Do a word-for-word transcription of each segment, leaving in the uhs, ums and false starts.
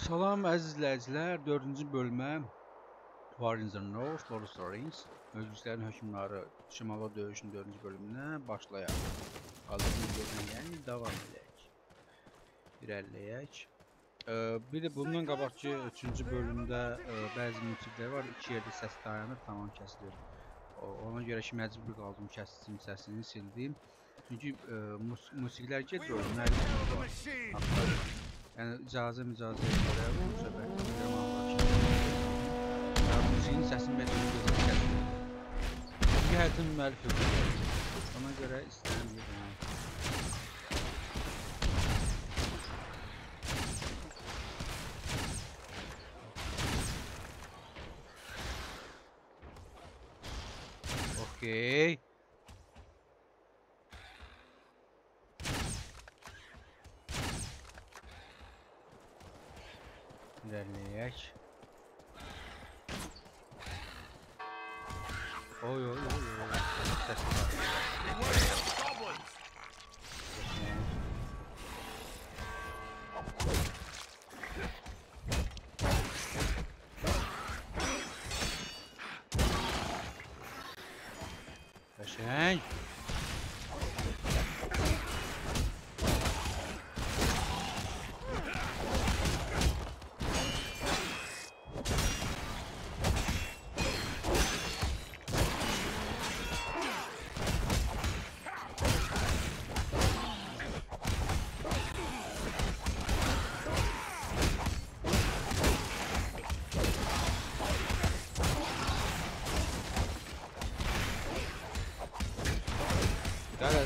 Salam əziz izləyicilər, dördüncü bölmə War in the North, Lord of the Rings Özbəklərin hökmdarı Şimala döyüşünün dördüncü bölümünə başlayaq. Aldığımız bölümünə yəni davam edək. İrəliyək. Bir də bundan qabaqki üçüncü bölümdə bəzi mütləqlər var. İki yerdə səs dayanır, tamam kəsilir. Ona görə ki, məcbur qaldım kəsicim səsini sildim. Çünki musiqlər gedir, müəllimlər var. Yəni icazə mücazə edələr bu səbəbə. Yəni musiqinin səsini məcbur kəsilir. Çünki hər tüm müəllif yoxdur. Ona görə istəyirəm bir dənə. Okay. İlerleyek. Oy oy oy oy. Hey.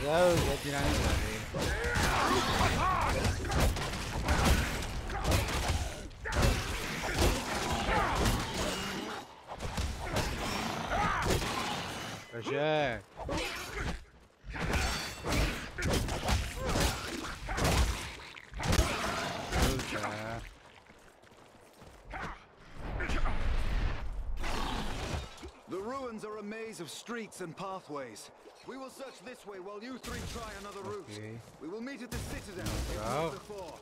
Those that did I need that. Are a maze of streets and pathways. We will search this way while you three try another route. Okay. We will meet at the citadel. Bravo.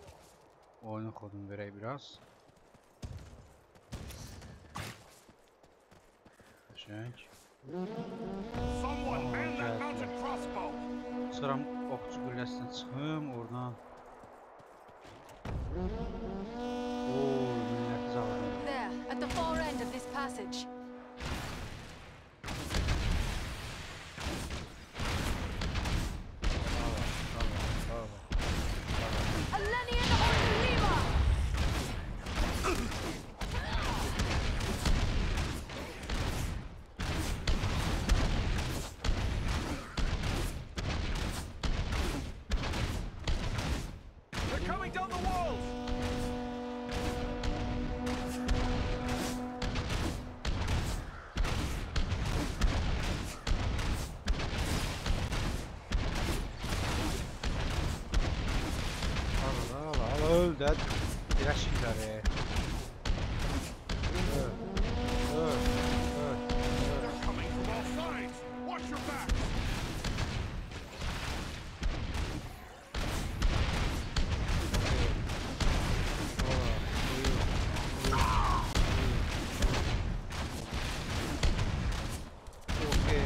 Oyunu kodunu vereyim biraz. Teşekkür. Someone man that mounted crossbow. Sıram okçu gülləsindən çıxım oradan. Oo, minnət zəhəri. There, at the far end of this passage. That direction there. They're coming from all sides. Watch your back. Okay.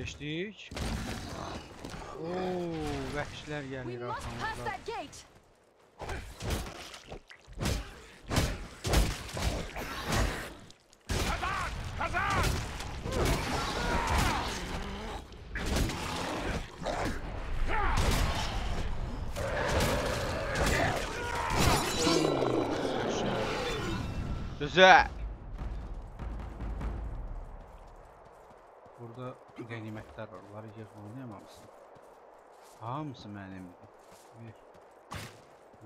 Keçdik. Ooo, vəhşilər gəlir arxamızda. Güzel. Burada qənimətlər var, onları yer oynayamamısın. Hamısı mənimdir. Ver.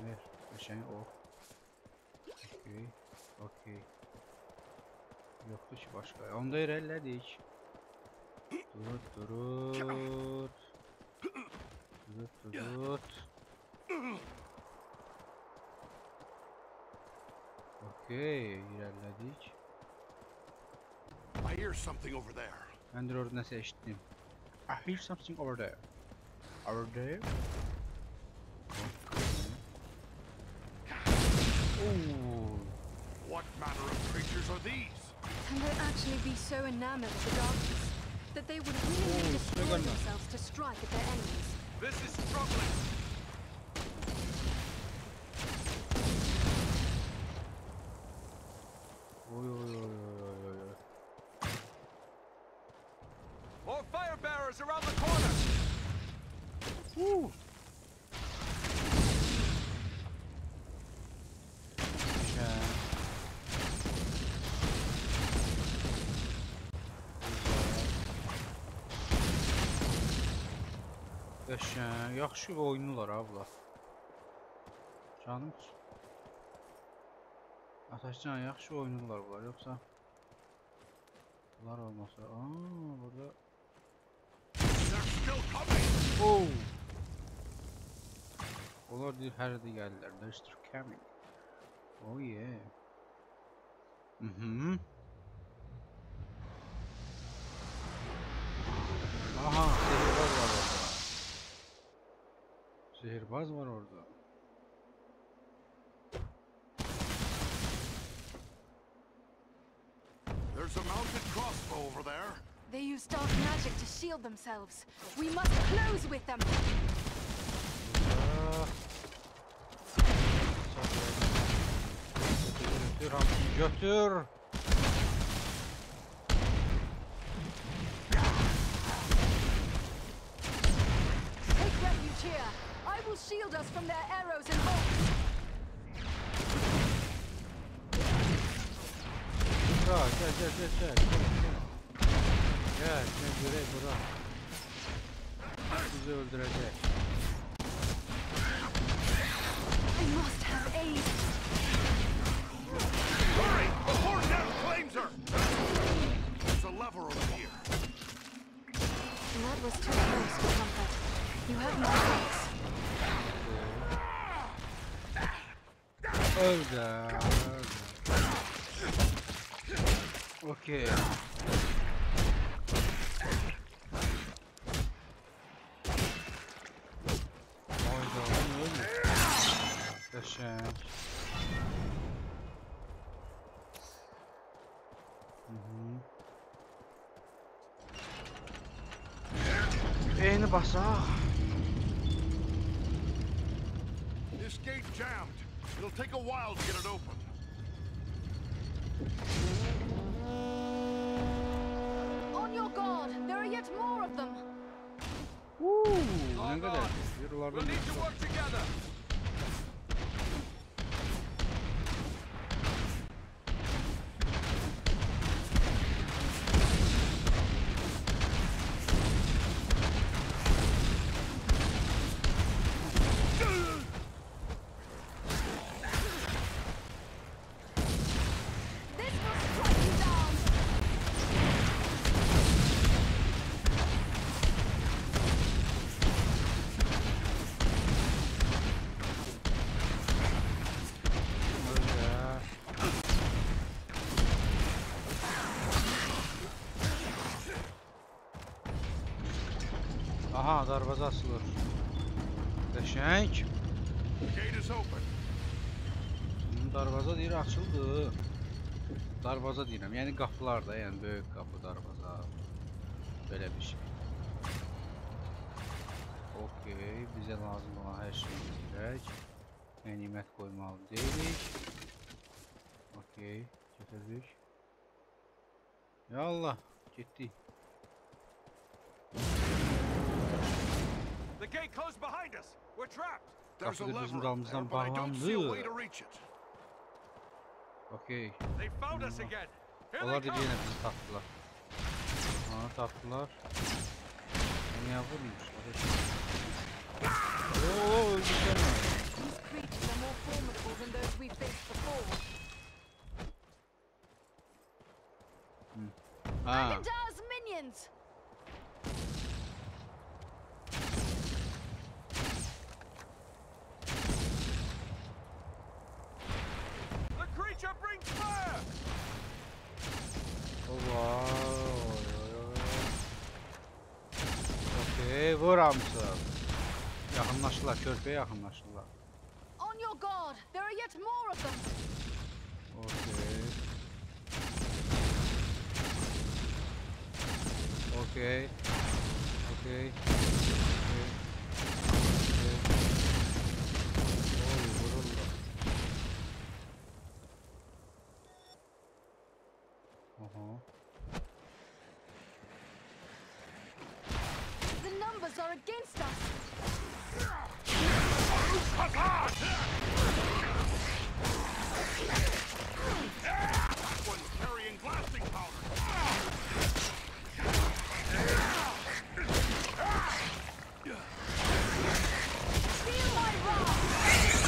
Ver. Qəşəng ox. Okey. Okey. Yoxdur ki başqa. Onda irəlilədik. Durut durut. Durut durut. Okey, ilerledik. I hear something over there. Ben de orada nasıl eşittim? I hear something over there. Over there? Ooh. What manner of creatures are these? Can they actually be so enamored with the darkness that they would willingly destroy themselves to strike at their enemies? This is troubling. Oy, oy, oy, oy, oy. More fire bearers around the corner. Woo! Yaşa, yaxşı oynular abla. Canım. Ataşcan, yaxşı oynular bunlar, yoksa bunlar olmasa. Aa, burada. Oh. Onlar deyir, hər yerdə gəlirlər. They're still coming. Oh yeah. Mhm. Aha, sehirbaz var orada. Sehirbaz var orada. There's a mounted crossbow over there. They use dark magic to shield themselves. We must close with them. Götür, götür. Take refuge here. I will shield us from their arrows and bolts. Gel, gel, gel, gel, gel. Gel, sen görey bura. Bizi öldürecek. I must have aid. Hurry! The horn now claims her! There's a lever over here. That was too close for comfort. You have no legs. Oh, God. Okay. Oh, God. Shit. Eyni basaq. This gate jammed. It'll take a while to get it open. On your guard. There are yet more of them. Woo! Ne kadar? We'll need to work together. Aha, darvaza asılır. Qəşəng. Darvaza deyir, açıldı. Darvaza deyirəm, yəni qapılar da, yəni böyük qapı, darvaza. Belə bir şey. Okey, bizə lazım olan hər şeyi gətirək. Qənimət qoymalı deyilik. Okey, götürdük. Yallah, getdik. The gate closed behind us. We're trapped. There's a lever, but I don't see a way to reach it. Okay. They found us again. Here they come. Aha, tapdılar. Niye vurmuş? Ooo, güzel. These creatures are more formidable than those we faced before. Magindar's minions. Okey, vuramsın. Yaxınlaşırlar, körpəyə yaxınlaşırlar. Okey. Okey. Okey. Against us. One's carrying blasting powder. Feel my wrath.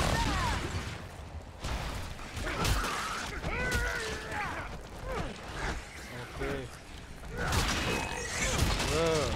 Okay. Whoa.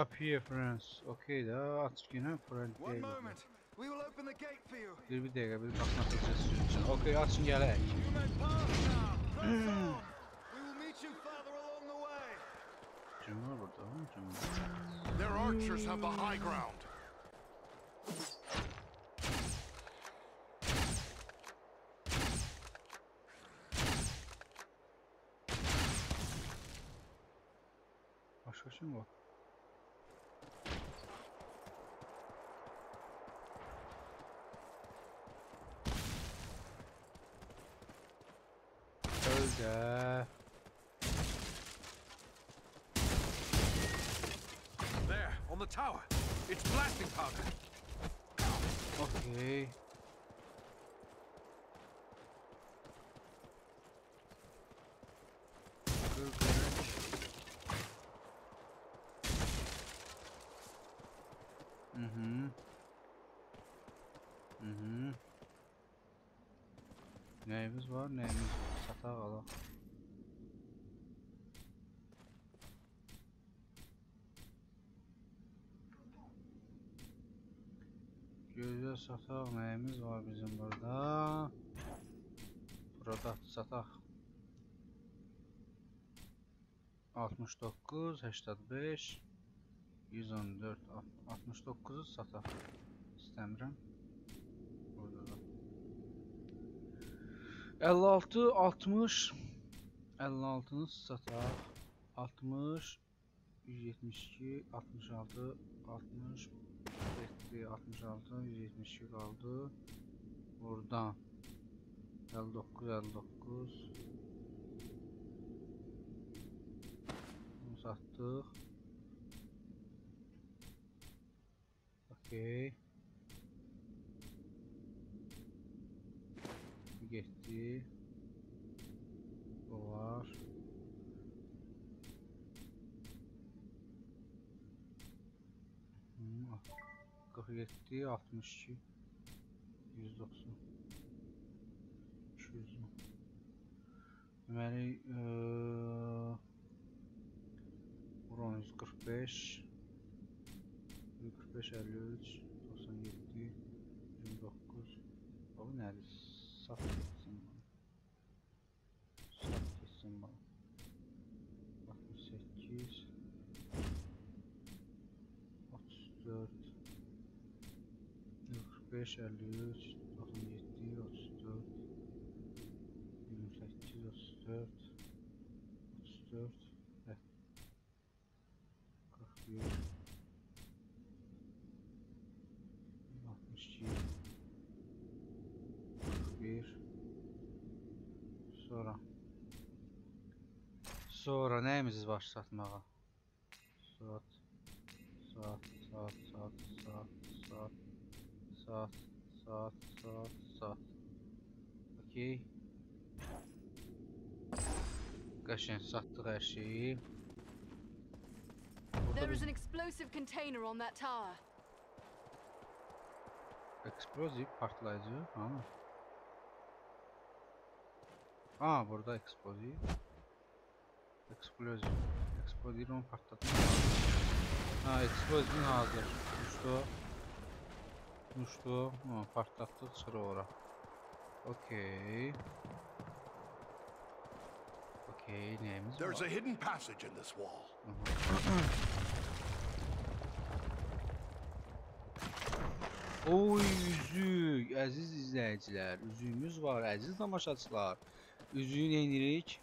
Up here, friends. Okay, daha açık yine friend. One moment. We will open the gate for you. Bir bir dakika, bir bakmak istiyorsun. Okay, açın gelek. We will meet you farther along the way. Cuma burada, cuma. Their archers have the high ground. Başka şey mi var? There. On the tower. It's blasting powder. Okay. Mhm. Mhm. Neyimiz var, neyimiz var? Sataq alaq. Gözəl sataq, neyimiz var bizim burada? Product sataq. altmış doqquz, səksən beş, yüz on dörd, altmış doqquzu sataq. İstəmirəm. əlli altı, altmış, əlli altını sataq, altmış, yüz yetmiş iki, altmış altı, altmış, yeddi, altmış altı, yüz yetmiş iki qaldı. Buradan əlli doqquz, əlli doqquz. Bunu satdıq. Okey. Getdi. Bu var. qırx yeddi, altmış iki, yüz doxsan, iki yüz. Deməli, buranın yüz qırx beş, yüz qırx beş, əlli üç, doxsan yeddi, iyirmi doqquz. Bu nədir? Sat etsin bana. Sat etsin bana. altmış səkkiz, otuz dörd, qırx beş, əlli üç, doxsan yeddi, otuz dörd, iyirmi səkkiz, otuz dörd, otuz dörd, hə, qırx bir, altmış iki. Sonra Sonra nəyimizi başlatmağa? Saat, saat, saat, saat, saat, saat, saat, saat, saat, saat. Okey. Qəşən satdıq hər şeyi. There is an explosive container on that tower. Explosive partlayıcı, ha. Aa, burada explosive. Explosive. Explosive onu patlatma. Ha, explosive hazır. Düşdü. Düşdü. Ha, partlatdı, çıxır ora. Okay. Okay, neyimiz var? There's a hidden passage in this wall. Oy, üzük, əziz izləyicilər, üzüyümüz var, əziz tamaşaçılar. Üzüyü neynirik?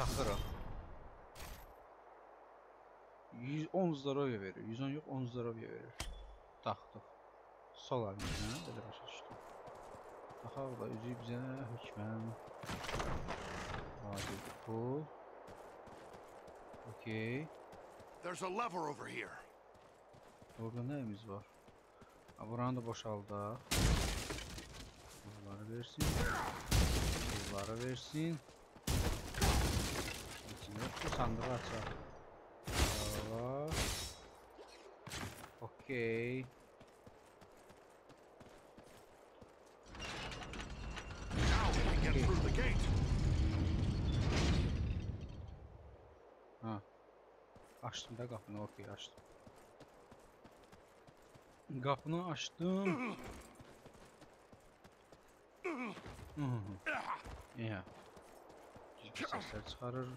Taxırıq. yüz on zdarovya verir, yüz on yox, on zdarovya verir. Taxdıq. Sol əlimizə, belə başa düşdük. Taxaq da üzüyü bizə hükmən. Vacib pul. Okey. There's a lever over here. Orada nəyimiz var? Buranı da boşaldaq. Bunları versin. Bunları versin. Bu sandığı açaq. Okey. Açdım da qapını, okey, açdım. Qapını açdım. Ya. Səslər çıxarır.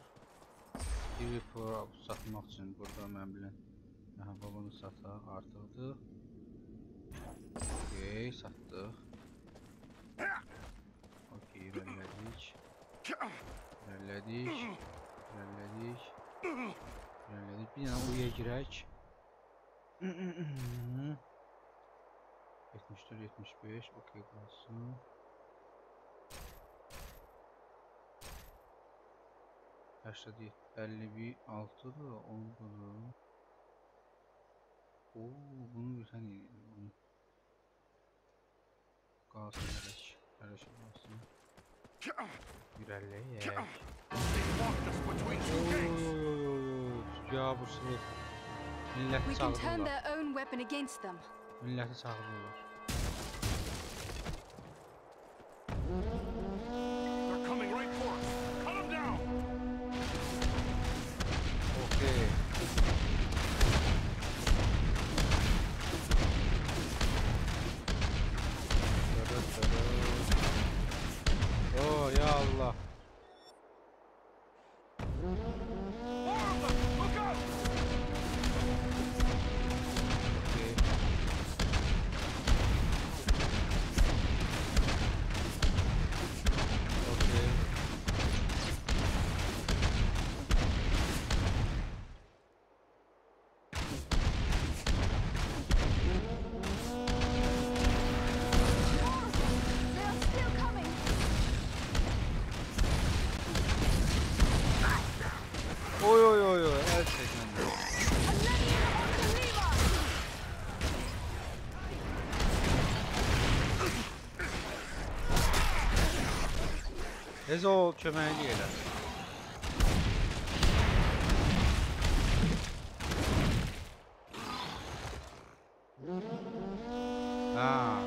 Divi pora satmaq üçün burada mən bilən bunu sataq artıqdır. Okey, satdıq. Okey, irəlilədik. İrəlilədik. İrəlilədik. İrəlilədik. Bir yana uyuya girək. yetmiş dörd yetmiş beş, okey, qalsın. əlli bir, altı da, onda da. Ooo, bunu bir tane yedim. Qalsın, ələk, ələk, qalsın. Yürələyək. Ooo, yabırsınız. Milləti çağırırlar. Milləti çağırırlar. Tez ol, köməkli elə. Haa.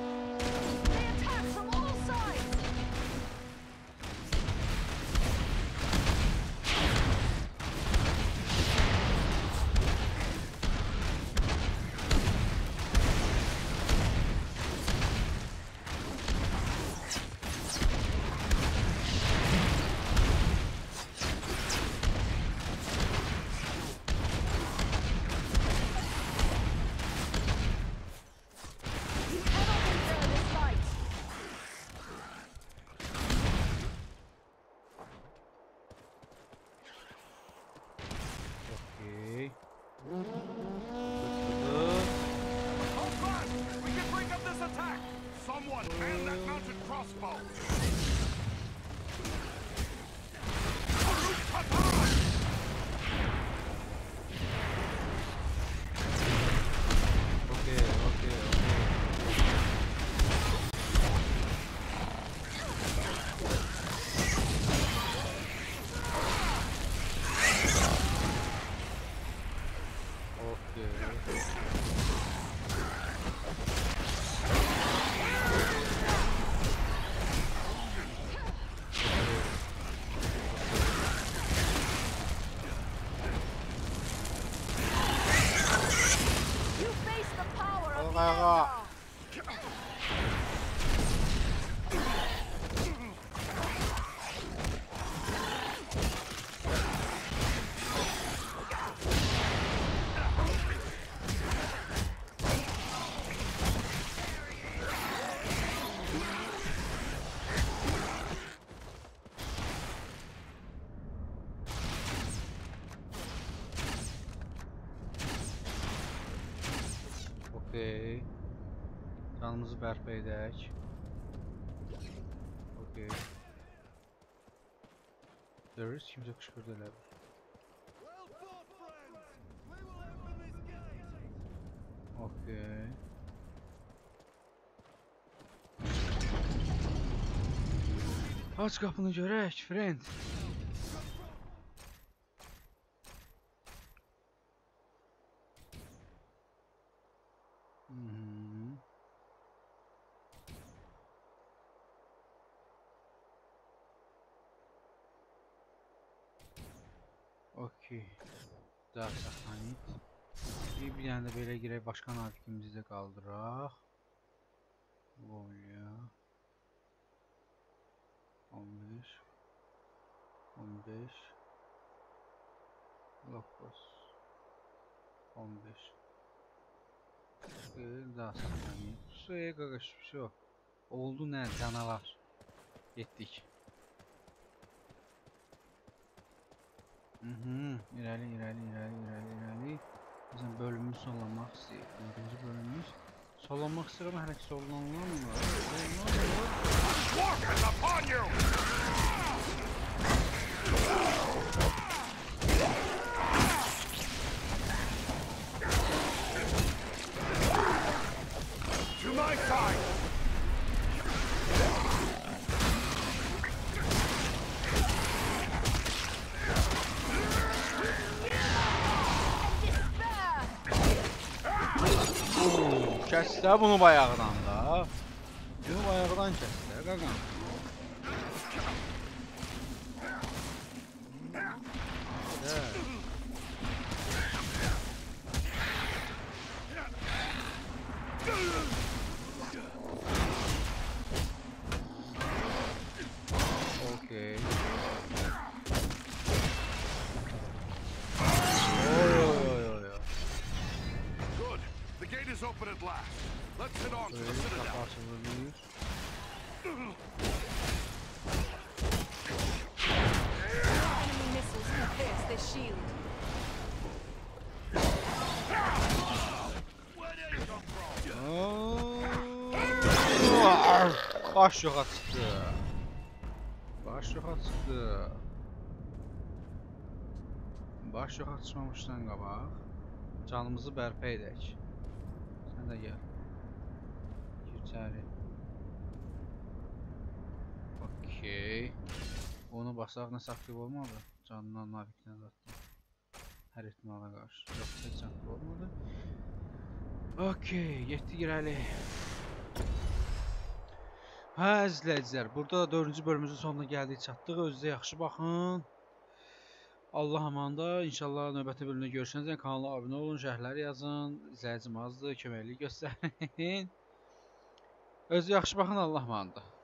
Okey. Canımızı bərpa edək. Okey. Dörüz kimsə qışqırdı elə. Okey. Aç qapını görək, friend. Okey. Daha saxlanit. Bir bir tane de böyle girək, başka navikimizi de kaldıraq. Böyle. on beş on beş on beş ee, daha saxlanit. Suya qaqaş, bir şey yok. Oldu ne canavar. Yetdik. Mhm, irəli, irəli, irəli, irəli, irəli. Bizim bölümümüz sollamaq istəyir. Birinci bölümümüz sollamaq istəyir, ama hələ ki sollanılanmır. Kəsdə bunu bayağıdan da. Bunu bayağıdan kəsdə, qaqan. Okey. Open at last. Let's head on to the citadel. Enemy missiles can pierce their shield. Where did you come from? Oh! Baş yoxa çıxdı. Baş yoxa çıxdı. Baş yoxa çıxmamışdan qabaq canımızı bərpa edək. Sen de gel. Geçelim. Okey. Onu basaq, nasıl aktiv olmadı? Canından navikdən zaten. Her ihtimala karşı. Yok, hiç aktiv olmadı. Okey. Yetti girəli. Hə, izləyicilər. Burada da dördüncü bölümümüzün sonuna gəldik. Çatdıq. Özünüzə yaxşı baxın. Allah amanda, inşallah növbəti bölümdə görüşəncə kanala abunə olun, şərhləri yazın, izləyicim azdır, köməklik göstərin. Özü yaxşı baxın, Allah amanda.